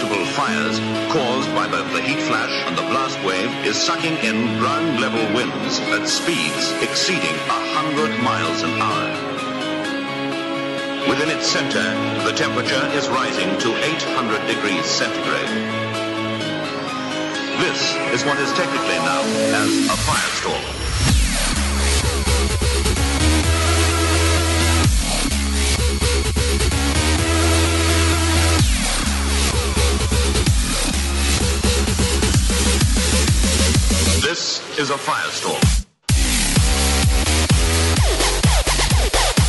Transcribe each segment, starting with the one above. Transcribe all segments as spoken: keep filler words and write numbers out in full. destructible fires caused by both the heat flash and the blast wave is sucking in ground-level winds at speeds exceeding a hundred miles an hour. Within its center, the temperature is rising to eight hundred degrees centigrade. This is what is technically known as a firestorm. This is a firestorm. This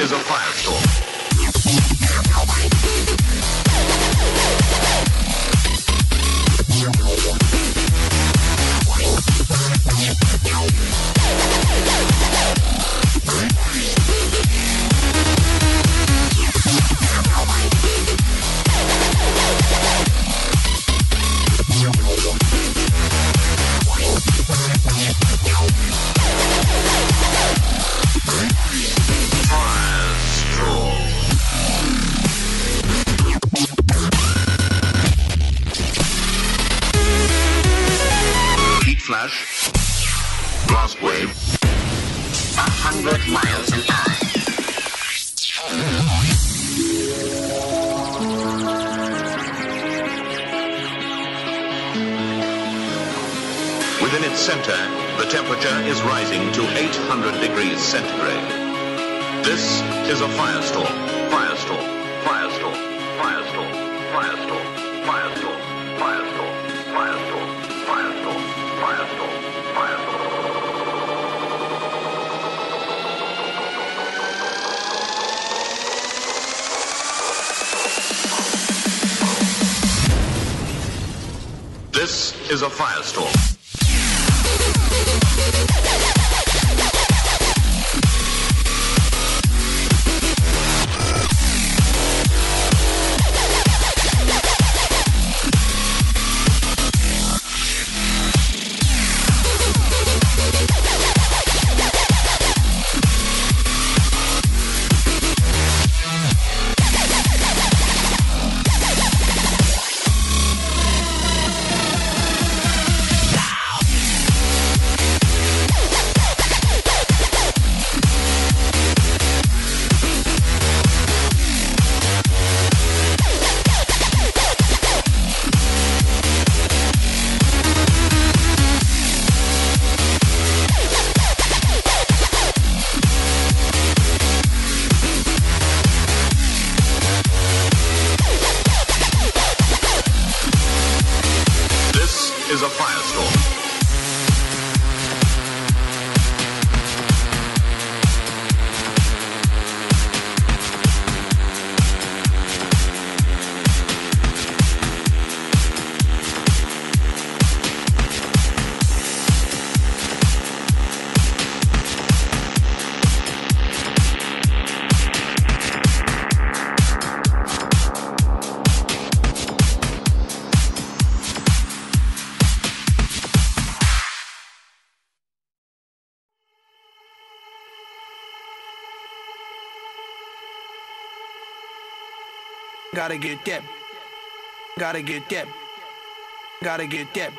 is a firestorm. Flash, blast wave, a hundred miles an hour. Within its center, the temperature is rising to eight hundred degrees centigrade. This is a firestorm, firestorm, firestorm, firestorm, firestorm, firestorm, firestorm, firestorm, firestorm, firestorm. Firestorm, firestorm. This is a firestorm. This is a firestorm. Gotta get that. Gotta get that. Gotta get that.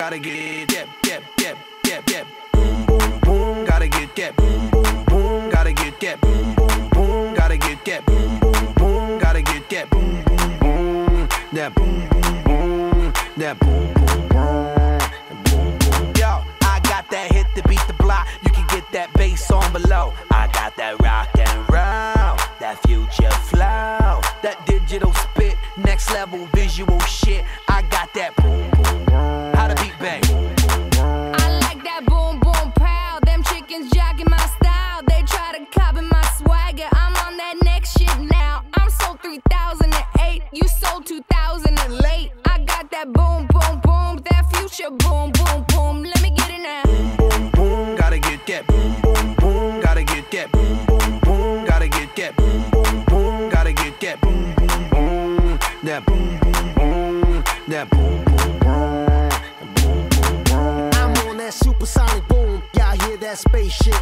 Gotta get that. That. That. That. That. Boom. Boom. Boom. Gotta get that. Boom. Boom. Boom. Gotta get that. Boom. Boom. Boom. Gotta get that. Boom. Boom. Boom. Gotta get that. Boom. Boom. Boom. That. Boom. Boom. Boom. That. Boom. Boom. Boom. Boom. Yo, I got that hit to beat the block. You can get that bass on below. I got that rock and roll. That future flow. That digital spit, next level visual shit. I got that boom boom boom. How to beat bang. I like that boom boom pow. Them chickens jogging my style. They try to copy my swagger. I'm on that next shit now. I'm sold three thousand eight. You sold two thousand late. I got that boom boom boom. That future boom boom boom. Let me get it now. shit.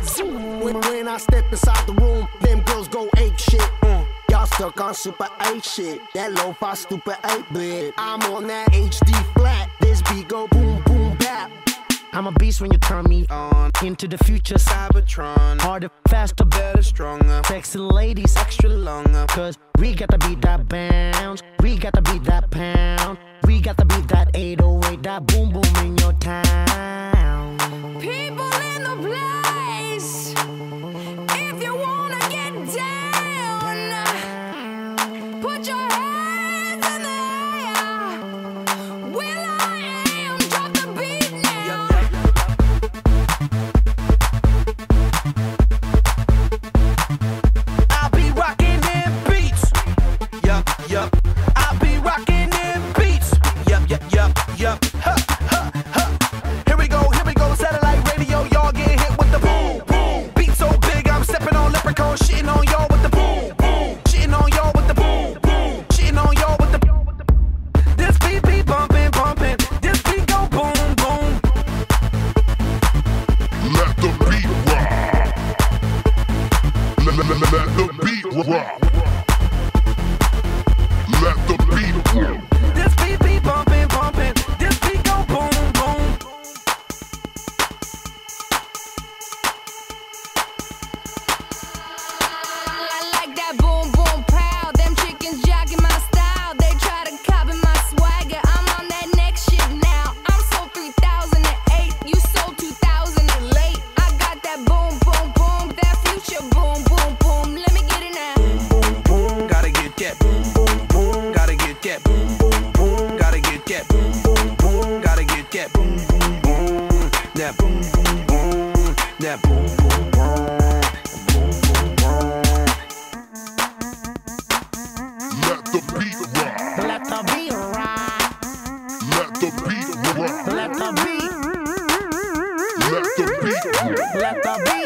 When, when I step inside the room, them girls go ape shit. Mm. Y'all stuck on super eight shit. That lo-fi stupid eight bit. I'm on that H D flat. This beat go boom boom bap. I'm a beast when you turn me on. Into the future, Cybertron. Harder, faster, better, stronger. Sexy ladies, extra longer. Cause we got to beat that bounce. We got to beat that pound. We got to beat that eight oh eight. That boom boom in your town. People in the place. If you wanna get down, put your hands in the air. Will I am drop the beat now. I'll be rocking them beats. Yup, yup. I'll be rocking them beats. Yup, yup, yup, yup. Huh, huh, huh. Here we go, here we go. Satellite radio, y'all get hit with the boom, boom. Beat so big, I'm stepping on leprechaun, shitting on y'all with the boom, boom. Shitting on y'all with the boom, boom. Shitting on y'all with the boom. This beat be bumping, bumping. This beat go boom, boom. Let the beat rock. Let, let, let, let the beat rock. Let the beat rock. This beat be bumping, bumping. This beat go boom, boom. I like that boom boom pow. Them chickens jogging my style. They try to copy my swagger. I'm on that next shit now. I'm sold three thousand eight. You sold two thousand eight. I got that boom boom boom. That future boom boom boom. Let me get it now. Boom boom boom. Gotta get that. Boom boom boom. Gotta get that. Boom boom boom. Gotta get that. Boom boom boom. Gotta get that. Boom boom boom. That boom boom boom. That boom boom boom. Boom boom boom. Let the beat rock. Let the beat rock. Let the beat rock. Let the beat. Let the beat rock. Let the beat rock. Rock, rock, rock.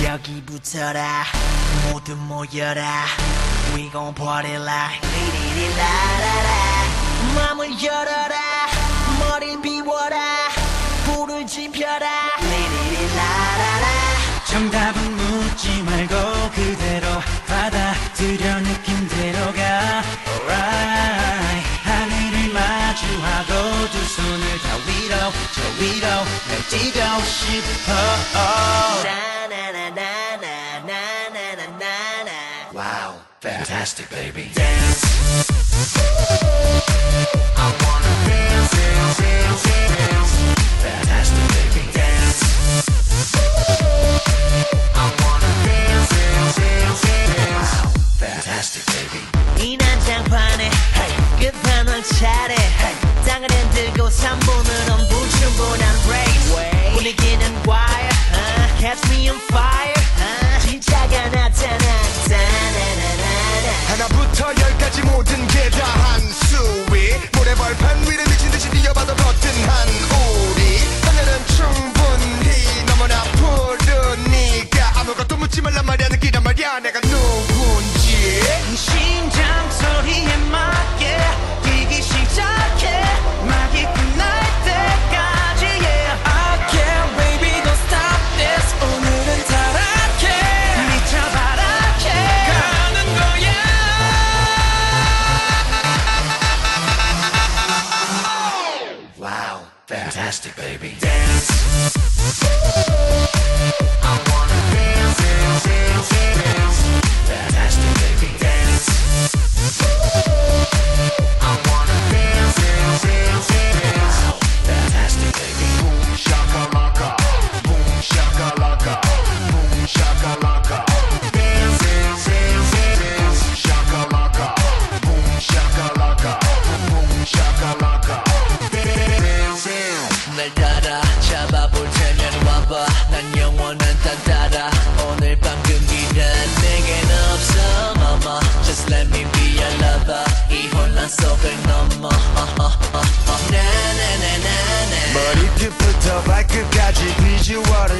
여기 붙어라 모두 모여라 We gon' party like 리리리라라라 마음을 열어라 머리를 비워라 불을 지펴라 리리리라라라 정답은 묻지 말고 그대로 받아들여 느낌대로 가 Alright 하늘을 마주하고 두 손을 다 위로 저 위로 날 뛰고 싶어 oh. Wow, fantastic baby. Dance. I wanna dance, dance, dance, dance. Fantastic baby. Dance. I wanna dance, dance, dance, dance. Wow, fantastic baby. 이 난장판에 끝판왕 차례 땅을 흔들고 삼 분으로 무충분한 break 분위기는 wire catch me on fire 진짜가 나타나 하나부터 열까지 모든 게 다 한 수위 모래벌판 위를 미친 듯이 뛰어봐도 버튼 한 우리 소녀는 충분히 너무나 푸르니까 아무것도 묻지 말란 말이야 느끼란 말이야 내가 누군지 심장 소리에 맞게 뛰기 시작해 막이 끝날 때까지 yeah. I can't baby don't stop this 오늘은 타락해 미쳐 fantastic baby dance I wanna dance dance dance dance fantastic baby dance I wanna dance dance dance dance fantastic baby boom shakalaka boom shakalaka boom shakalaka dance dance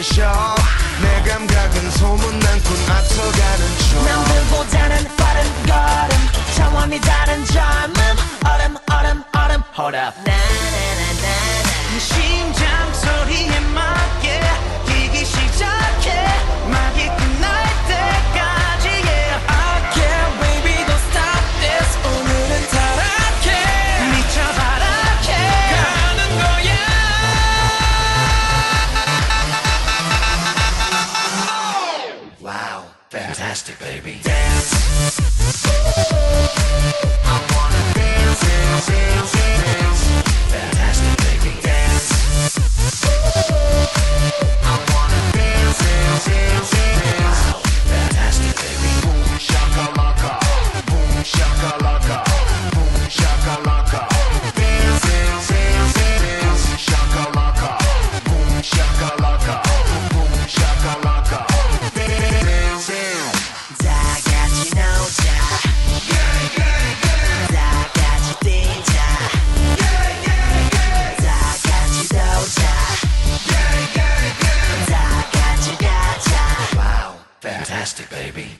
쇼. 내 감각은 소문난 꿈 앞서가는 중. 남들보다는 빠른 걸음, 차원이 다른 젊음. 얼음 얼음 얼음 hold up. 나나나나 심장 소리에 맞게 뛰기 시작해. 막이 끝날 때까지 yeah. I can't baby don't stop this. 오늘은 타락해, 미쳐 바락해 가는 거야. Wow, fantastic baby dance. Fantastic, baby.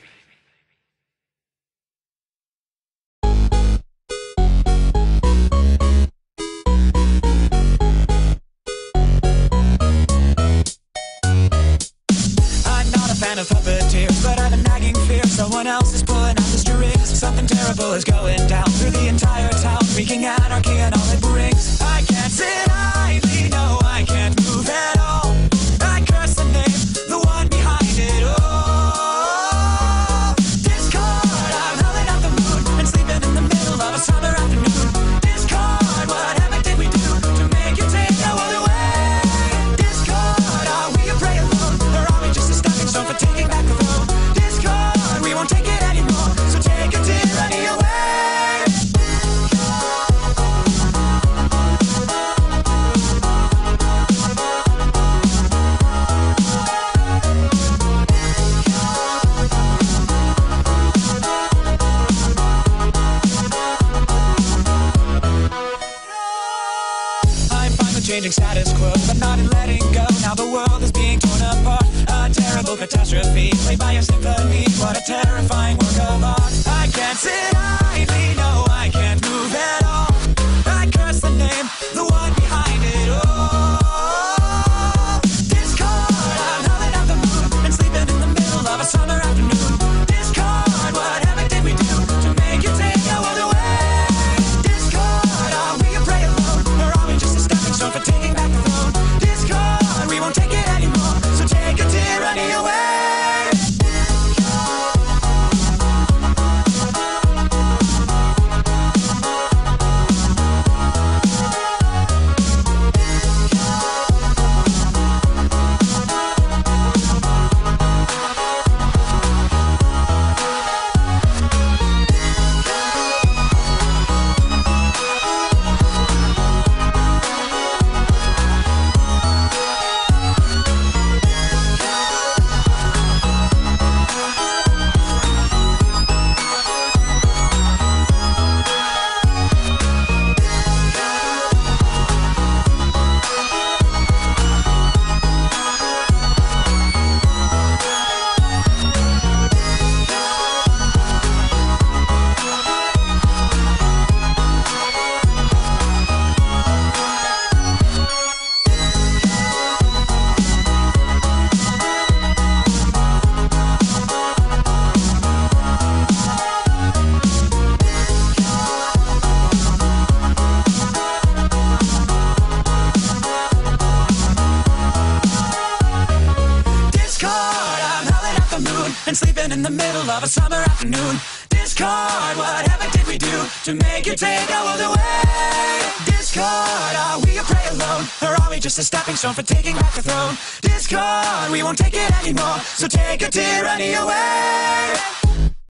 I'm not a fan of puppeteers, but I have a nagging fear someone else is pulling out the strings. Something terrible is going down through the entire town, wreaking anarchy and all it brings. I can't sit idly, no, I can't move at all. I curse the name, the one behind it all. Changing status quo, but not in letting go. Now the world is being torn apart. A terrible catastrophe, played by a symphony. What a terrifying work of art. I can't sit idly, no, I can't move at all. I curse the name, the one behind it all. Discord, I'm howling out the moon and sleeping in the middle of a summer afternoon. Discord, whatever did we do to make you take our world away? Discord, are we a prey alone, or are we just a stepping stone for taking back the throne? Discord, we won't take it anymore, so take your tyranny away. And sleeping in the middle of a summer afternoon. Discord, whatever did we do to make you take our world away? Discord, are we a prey alone, or are we just a stepping stone for taking back the throne? Discord, we won't take it anymore, so take your tyranny away.